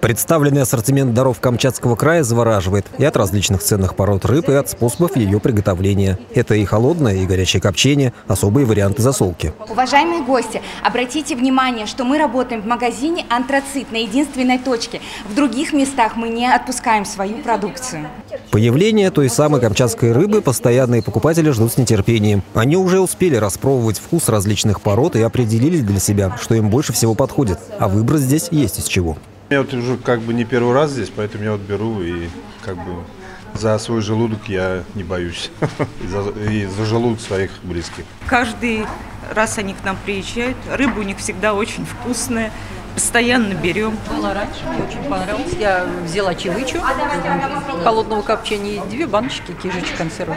Представленный ассортимент даров Камчатского края завораживает и от различных ценных пород рыб, и от способов ее приготовления. Это и холодное, и горячее копчение, особые варианты засолки. Уважаемые гости, обратите внимание, что мы работаем в магазине «Антрацит» на единственной точке. В других местах мы не отпускаем свою продукцию. Появление той самой камчатской рыбы постоянные покупатели ждут с нетерпением. Они уже успели распробовать вкус различных пород и определились для себя, что им больше всего подходит. А выбрать здесь есть из чего. Я вот уже как бы не первый раз здесь, поэтому я вот беру и как бы за свой желудок я не боюсь. И за желудок своих близких. Каждый раз они к нам приезжают. Рыба у них всегда очень вкусная. Постоянно берем. Была раньше, мне очень понравилось. Я взяла чавычу, холодного копчения, 2 баночки кижичи консервы.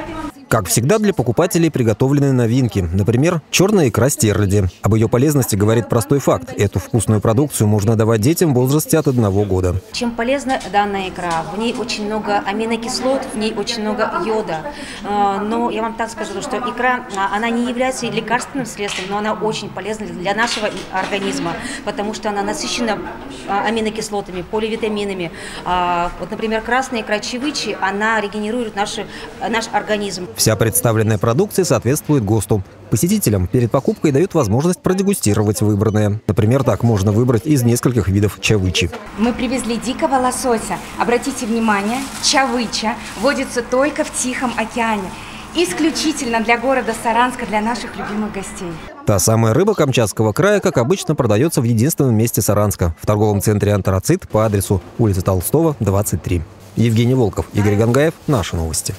Как всегда, для покупателей приготовлены новинки. Например, черная икра стерляди. Об ее полезности говорит простой факт. Эту вкусную продукцию можно давать детям в возрасте от 1 года. Чем полезна данная икра? В ней очень много аминокислот, в ней очень много йода. Но я вам так скажу, что икра, она не является лекарственным средством, но она очень полезна для нашего организма, потому что она насыщена аминокислотами, поливитаминами. Вот, например, красная икра чавычи, она регенерирует наш организм. Вся представленная продукция соответствует ГОСТу. Посетителям перед покупкой дают возможность продегустировать выбранное. Например, так можно выбрать из нескольких видов чавычи. Мы привезли дикого лосося. Обратите внимание, чавыча водится только в Тихом океане. Исключительно для города Саранска, для наших любимых гостей. Та самая рыба Камчатского края, как обычно, продается в единственном месте Саранска, в торговом центре «Антрацит» по адресу улица Толстого, 23. Евгений Волков, Игорь Гангаев. Наши новости.